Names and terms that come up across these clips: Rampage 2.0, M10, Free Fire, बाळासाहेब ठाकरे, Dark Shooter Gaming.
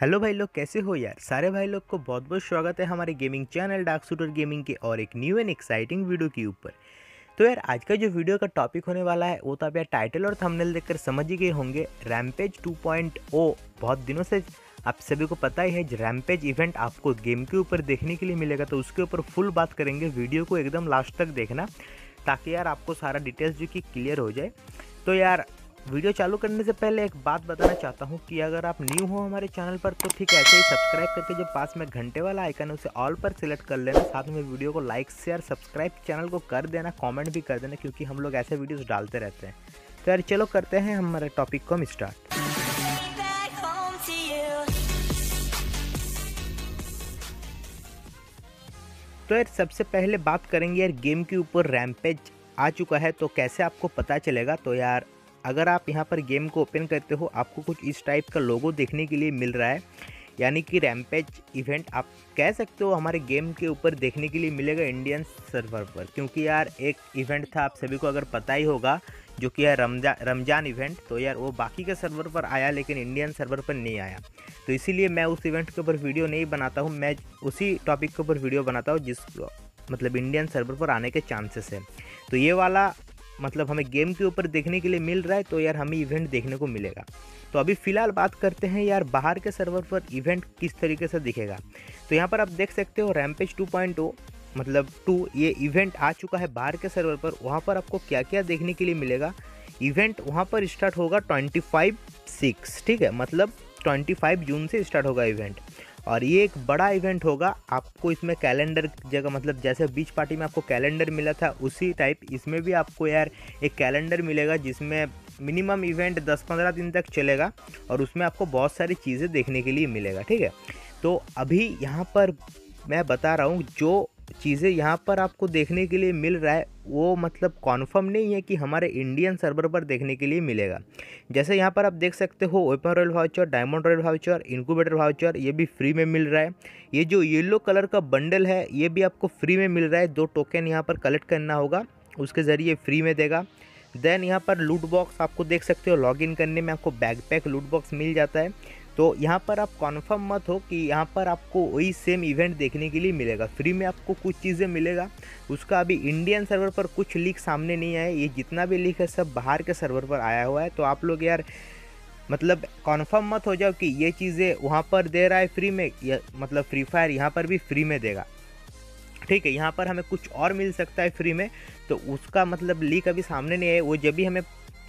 Hello भाई लोग, कैसे हो यार। सारे भाई लोग को बहुत बहुत स्वागत है हमारे gaming channel dark shooter gaming के और एक न्यू एंड एक्साइटिंग वीडियो के ऊपर। तो यार आज का जो वीडियो का टॉपिक होने वाला है वो तो आप यार टाइटल और थंबनेल देखकर समझ ही गए होंगे। रैम्पेज 2.0 बहुत दिनों से आप सभी को पता ही है, रैम्पेज इवेंट आपको गेम के ऊपर देखने के लिए मिलेगा, तो उसके ऊपर फुल बात करेंगे। वीडियो को एकदम लास्ट तक देखना ताकि यार आपको सारा डिटेल्स जो कि क्लियर हो जाए। तो यार वीडियो चालू करने से पहले एक बात बताना चाहता हूँ कि अगर आप न्यू हो हमारे चैनल पर तो ठीक ऐसे ही सब्सक्राइब करके जो पास में घंटे वाला आइकन है उसे ऑल पर सिलेक्ट कर लेना। साथ में वीडियो को लाइक शेयर सब्सक्राइब चैनल को कर देना, कमेंट भी कर देना, क्योंकि हम लोग ऐसे वीडियोस डालते रहते हैं। तो यार चलो करते हैं हमारे टॉपिक को हम स्टार्ट। तो यार सबसे पहले बात करेंगे यार गेम के ऊपर रैम्पेज आ चुका है तो कैसे आपको पता चलेगा। तो यार अगर आप यहाँ पर गेम को ओपन करते हो आपको कुछ इस टाइप का लोगो देखने के लिए मिल रहा है, यानी कि रैम्पेज इवेंट आप कह सकते हो हमारे गेम के ऊपर देखने के लिए मिलेगा इंडियन सर्वर पर। क्योंकि यार एक इवेंट था आप सभी को अगर पता ही होगा जो कि है रमजान इवेंट, तो यार वो बाकी के सर्वर पर आया लेकिन इंडियन सर्वर पर नहीं आया। तो इसीलिए मैं उस इवेंट के ऊपर वीडियो नहीं बनाता हूँ, मैं उसी टॉपिक के ऊपर वीडियो बनाता हूँ जिस मतलब इंडियन सर्वर पर आने के चांसेस हैं। तो ये वाला मतलब हमें गेम के ऊपर देखने के लिए मिल रहा है, तो यार हमें इवेंट देखने को मिलेगा। तो अभी फ़िलहाल बात करते हैं यार बाहर के सर्वर पर इवेंट किस तरीके से दिखेगा। तो यहाँ पर आप देख सकते हो रैम्पेज 2.0 मतलब 2 ये इवेंट आ चुका है बाहर के सर्वर पर। वहाँ पर आपको क्या क्या देखने के लिए मिलेगा। इवेंट वहाँ पर स्टार्ट होगा 25/6, ठीक है, मतलब 25 जून से स्टार्ट होगा इवेंट। और ये एक बड़ा इवेंट होगा, आपको इसमें कैलेंडर जगह मतलब जैसे बीच पार्टी में आपको कैलेंडर मिला था उसी टाइप इसमें भी आपको यार एक कैलेंडर मिलेगा जिसमें मिनिमम इवेंट 10-15 दिन तक चलेगा और उसमें आपको बहुत सारी चीज़ें देखने के लिए मिलेगा, ठीक है। तो अभी यहाँ पर मैं बता रहा हूँ जो चीज़ें यहाँ पर आपको देखने के लिए मिल रहा है वो मतलब कॉन्फर्म नहीं है कि हमारे इंडियन सर्वर पर देखने के लिए मिलेगा। जैसे यहाँ पर आप देख सकते हो open royal voucher, diamond royal voucher, incubator voucher, ये भी फ्री में मिल रहा है। ये जो येलो कलर का बंडल है ये भी आपको फ्री में मिल रहा है, 2 टोकन यहाँ पर कलेक्ट करना होगा उसके ज़रिए फ्री में देगा। देन यहाँ पर लूट बॉक्स आपको देख सकते हो, लॉगिन करने में आपको बैकपैक लूट बॉक्स मिल जाता है। तो यहाँ पर आप कॉन्फर्म मत हो कि यहाँ पर आपको वही सेम इवेंट देखने के लिए मिलेगा, फ्री में आपको कुछ चीज़ें मिलेगा। उसका अभी इंडियन सर्वर पर कुछ लीक सामने नहीं आया, ये जितना भी लीक है सब बाहर के सर्वर पर आया हुआ है। तो आप लोग यार मतलब कॉन्फर्म मत हो जाओ कि ये चीज़ें वहाँ पर दे रहा है फ्री में, मतलब फ्री फायर यहाँ पर भी फ्री में देगा, ठीक है। यहाँ पर हमें कुछ और मिल सकता है फ्री में, तो उसका मतलब लीक अभी सामने नहीं है। वो जब भी हमें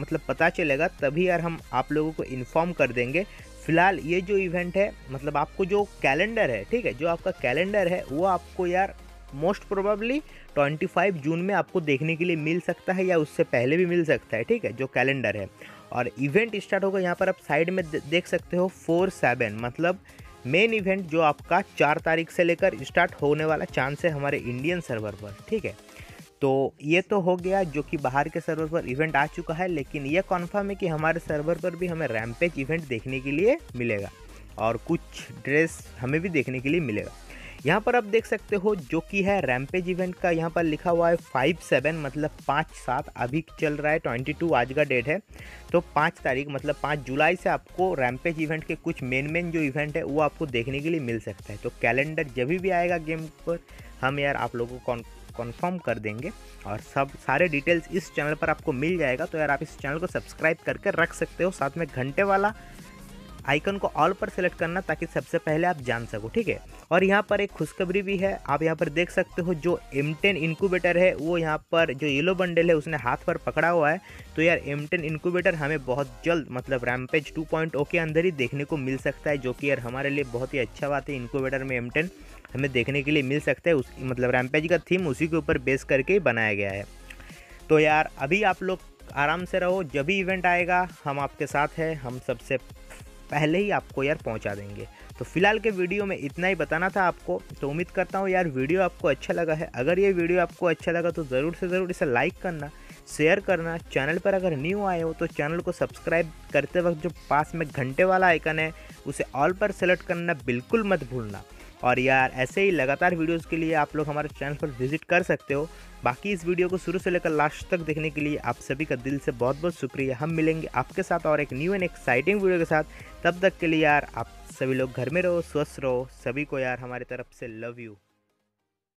मतलब पता चलेगा तभी यार हम आप लोगों को इन्फॉर्म कर देंगे। फिलहाल ये जो इवेंट है मतलब आपको जो कैलेंडर है, ठीक है, जो आपका कैलेंडर है वो आपको यार मोस्ट प्रोबेबली 25 जून में आपको देखने के लिए मिल सकता है या उससे पहले भी मिल सकता है, ठीक है, जो कैलेंडर है। और इवेंट स्टार्ट होगा, यहाँ पर आप साइड में देख सकते हो 4/7 मतलब मेन इवेंट जो आपका 4 तारीख से लेकर स्टार्ट होने वाला चांस है हमारे इंडियन सर्वर पर, ठीक है। तो ये तो हो गया जो कि बाहर के सर्वर पर इवेंट आ चुका है, लेकिन ये कन्फर्म है कि हमारे सर्वर पर भी हमें रैम्पेज इवेंट देखने के लिए मिलेगा और कुछ ड्रेस हमें भी देखने के लिए मिलेगा। यहाँ पर आप देख सकते हो जो कि है रैम्पेज इवेंट का यहाँ पर लिखा हुआ है 5/7 मतलब 5/7 अभी चल रहा है, 22 आज का डेट है। तो 5 तारीख मतलब 5 जुलाई से आपको रैम्पेज इवेंट के कुछ मेन जो इवेंट है वो आपको देखने के लिए मिल सकता है। तो कैलेंडर जब भी आएगा गेम पर हम यार आप लोगों को कन्फर्म कर देंगे और सब सारे डिटेल्स इस चैनल पर आपको मिल जाएगा। तो यार आप इस चैनल को सब्सक्राइब करके रख सकते हो, साथ में घंटे वाला आइकन को ऑल पर सेलेक्ट करना ताकि सबसे पहले आप जान सको, ठीक है। और यहाँ पर एक खुशखबरी भी है, आप यहाँ पर देख सकते हो जो M10 इंक्यूबेटर है वो यहाँ पर जो येलो बंडल है उसने हाथ पर पकड़ा हुआ है। तो यार M10 इंक्यूबेटर हमें बहुत जल्द मतलब रैम्पेज 2.0 के अंदर ही देखने को मिल सकता है, जो कि यार हमारे लिए बहुत ही अच्छा बात है। इंक्यूबेटर में M10 हमें देखने के लिए मिल सकता है, उस मतलब रैम्पेज का थीम उसी के ऊपर बेस करके ही बनाया गया है। तो यार अभी आप लोग आराम से रहो, जब भी इवेंट आएगा हम आपके साथ हैं, हम सबसे पहले ही आपको यार पहुंचा देंगे। तो फिलहाल के वीडियो में इतना ही बताना था आपको। तो उम्मीद करता हूँ यार वीडियो आपको अच्छा लगा है। अगर ये वीडियो आपको अच्छा लगा तो ज़रूर से ज़रूर इसे लाइक करना, शेयर करना। चैनल पर अगर न्यू आए हो तो चैनल को सब्सक्राइब करते वक्त जो पास में घंटे वाला आइकन है उसे ऑल पर सेलेक्ट करना बिल्कुल मत भूलना। और यार ऐसे ही लगातार वीडियोस के लिए आप लोग हमारे चैनल पर विजिट कर सकते हो। बाकी इस वीडियो को शुरू से लेकर लास्ट तक देखने के लिए आप सभी का दिल से बहुत बहुत शुक्रिया। हम मिलेंगे आपके साथ और एक न्यू एंड एक्साइटिंग वीडियो के साथ, तब तक के लिए यार आप सभी लोग घर में रहो, स्वस्थ रहो, सभी को यार हमारे तरफ से लव यू।